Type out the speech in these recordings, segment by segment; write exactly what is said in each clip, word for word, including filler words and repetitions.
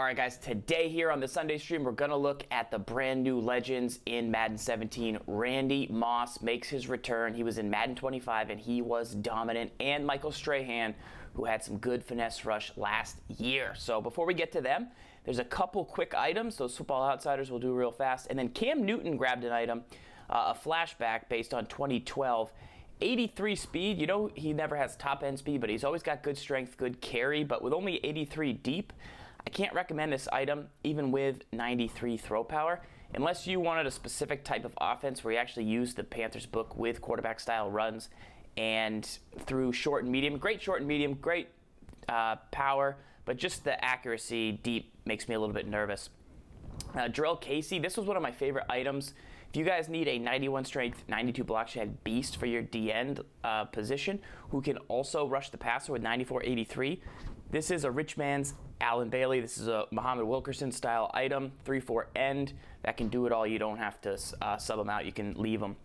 All right, guys, today here on the Sunday stream, we're going to look at the brand new legends in Madden seventeen. Randy Moss makes his return. He was in Madden twenty-five, and he was dominant. And Michael Strahan, who had some good finesse rush last year. So before we get to them, there's a couple quick items. Those Football Outsiders will do real fast. And then Cam Newton grabbed an item, uh, a flashback based on twenty twelve. eighty-three speed. You know, he never has top-end speed, but he's always got good strength, good carry. But with only eighty-three deep, I can't recommend this item, even with ninety-three throw power, unless you wanted a specific type of offense where you actually use the Panthers book with quarterback-style runs and through short and medium. Great short and medium, great uh, power, but just the accuracy deep makes me a little bit nervous. Uh, Jarrell Casey, this was one of my favorite items. If you guys need a ninety-one strength, ninety-two block shed beast for your D-end uh, position, who can also rush the passer with ninety-four eighty-three, this is a rich man's Allen Bailey. This is a Muhammad Wilkerson style item, three four end, that can do it all. You don't have to uh, sub him out, you can leave him,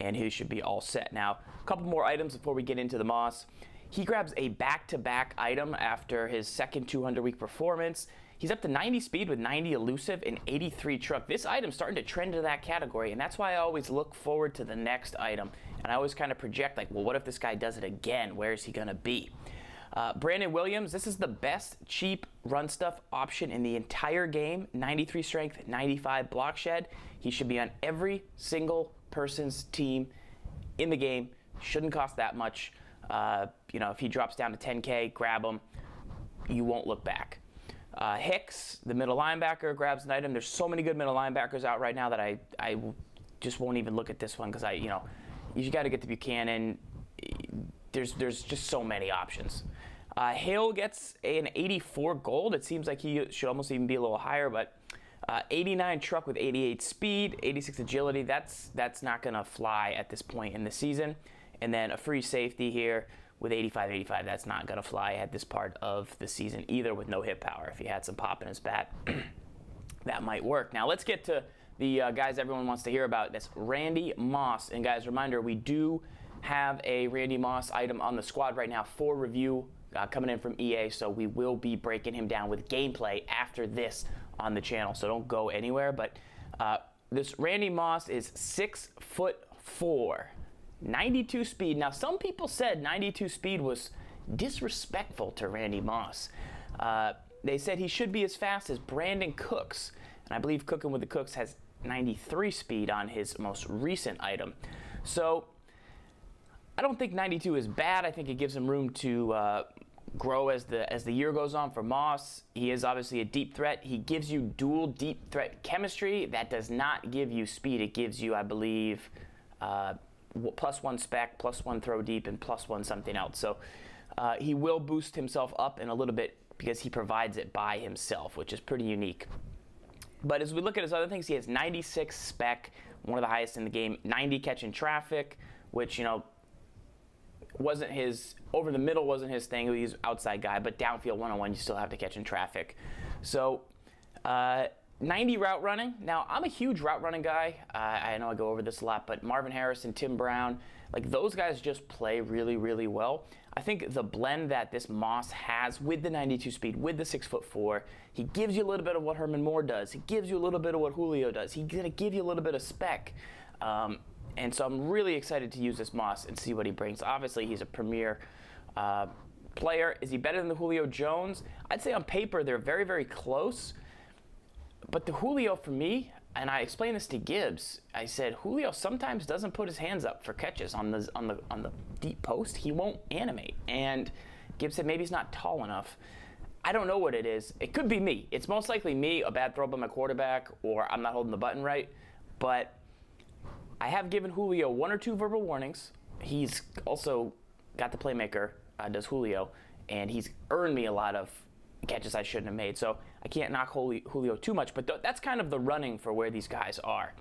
and he should be all set. Now, a couple more items before we get into the Moss. He grabs a back-to-back item after his second two hundred week performance. He's up to ninety speed with ninety elusive and eighty-three truck. This item's starting to trend to that category, and that's why I always look forward to the next item. And I always kind of project, like, well, what if this guy does it again? Where is he going to be? Uh, Brandon Williams, this is the best cheap run stuff option in the entire game. ninety-three strength, ninety-five block shed. He should be on every single person's team in the game. Shouldn't cost that much. Uh, you know, if he drops down to ten K, grab him. You won't look back. Uh, Hicks, the middle linebacker, grabs an item. There's so many good middle linebackers out right now that I, I just won't even look at this one because I, you know, you got to get to Buchanan. There's, there's just so many options. Uh, Hill gets an eighty-four gold. It seems like he should almost even be a little higher, but uh, eighty-nine truck with eighty-eight speed, eighty-six agility. That's that's not going to fly at this point in the season. And then a free safety here with eighty-five eighty-five. That's not going to fly at this part of the season either with no hit power. If he had some pop in his bat, that might work. Now let's get to the uh, guys everyone wants to hear about. That's Randy Moss. And guys, reminder, we do have a Randy Moss item on the squad right now for review. Uh, coming in from E A, so we will be breaking him down with gameplay after this on the channel, so don't go anywhere. But uh, this Randy Moss is six foot four, ninety-two speed. Now, some people said ninety-two speed was disrespectful to Randy Moss. Uh, they said he should be as fast as Brandon Cooks, and I believe Cooking with the Cooks has ninety-three speed on his most recent item. So I don't think ninety-two is bad. I think it gives him room to uh, grow as the as the year goes on for Moss. He is obviously a deep threat. He gives you dual deep threat chemistry. That does not give you speed. It gives you, I believe, uh, plus one spec, plus one throw deep, and plus one something else. So uh, he will boost himself up in a little bit because he provides it by himself, which is pretty unique. But as we look at his other things, he has ninety-six spec, one of the highest in the game, ninety catch in traffic, which, you know, wasn't his, over the middle wasn't his thing. He's an outside guy, but downfield one-on-one, you still have to catch in traffic. So uh, ninety route running. Now, I'm a huge route running guy. Uh, I know I go over this a lot, but Marvin Harrison, Tim Brown, like those guys just play really, really well. I think the blend that this Moss has with the ninety-two speed, with the six foot four, he gives you a little bit of what Herman Moore does. He gives you a little bit of what Julio does. He's going to give you a little bit of spec. Um, And so I'm really excited to use this Moss and see what he brings. Obviously, he's a premier uh, player. Is he better than the Julio Jones? I'd say on paper, they're very, very close. But the Julio for me, and I explained this to Gibbs, I said, Julio sometimes doesn't put his hands up for catches on the, on the, on the deep post. He won't animate. And Gibbs said maybe he's not tall enough. I don't know what it is. It could be me. It's most likely me, a bad throw by my quarterback, or I'm not holding the button right. But I have given Julio one or two verbal warnings. He's also got the playmaker, uh, does Julio, and he's earned me a lot of catches I shouldn't have made. So I can't knock Julio too much, but th that's kind of the running for where these guys are.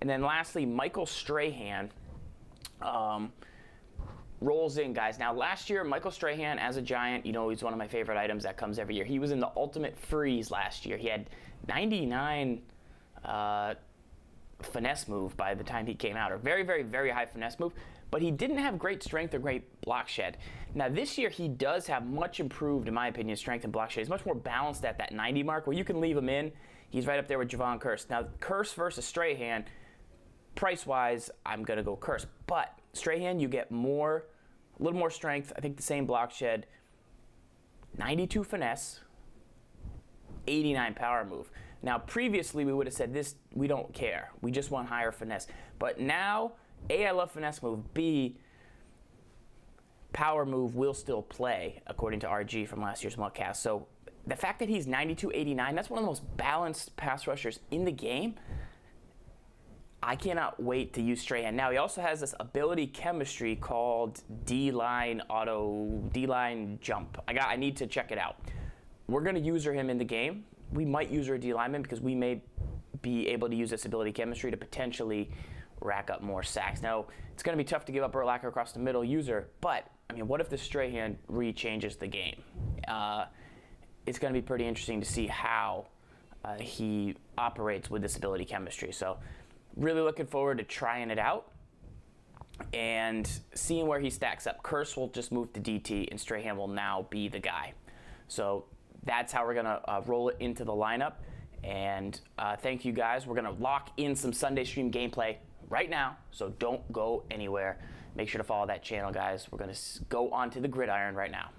And then lastly, Michael Strahan um, rolls in, guys. Now, last year, Michael Strahan, as a Giant, you know, he's one of my favorite items that comes every year. He was in the ultimate freeze last year. He had ninety-nine... Uh, finesse move by the time he came out, or very, very, very high finesse move, but he didn't have great strength or great block shed. Now this year he does have much improved, in my opinion, strength and block shed. He's much more balanced at that ninety mark where you can leave him in. He's right up there with Javon Curse. Now Curse versus Strahan, price-wise, I'm going to go Curse. But Strahan, you get more, a little more strength, I think the same block shed, ninety-two finesse, eighty-nine power move. Now previously we would have said this, we don't care, we just want higher finesse. But now, A, I love finesse move, B, power move will still play, according to R G from last year's Mutcast. So the fact that he's ninety-two eighty-nine, that's one of the most balanced pass rushers in the game. I cannot wait to use Strahan. Now he also has this ability chemistry called D-line auto, D-line jump. I got, I need to check it out. We're gonna use him in the game. We might use our D lineman because we may be able to use this ability chemistry to potentially rack up more sacks. Now, it's going to be tough to give up Urlacher across the middle user, but, I mean, what if the Strahan rechanges the game? Uh, it's going to be pretty interesting to see how uh, he operates with this ability chemistry. So, really looking forward to trying it out and seeing where he stacks up. Curse will just move to D T, and Strahan will now be the guy. So, that's how we're going to uh, roll it into the lineup. And uh, thank you guys. We're going to lock in some Sunday stream gameplay right now, so don't go anywhere. Make sure to follow that channel, guys. We're going to go onto the gridiron right now.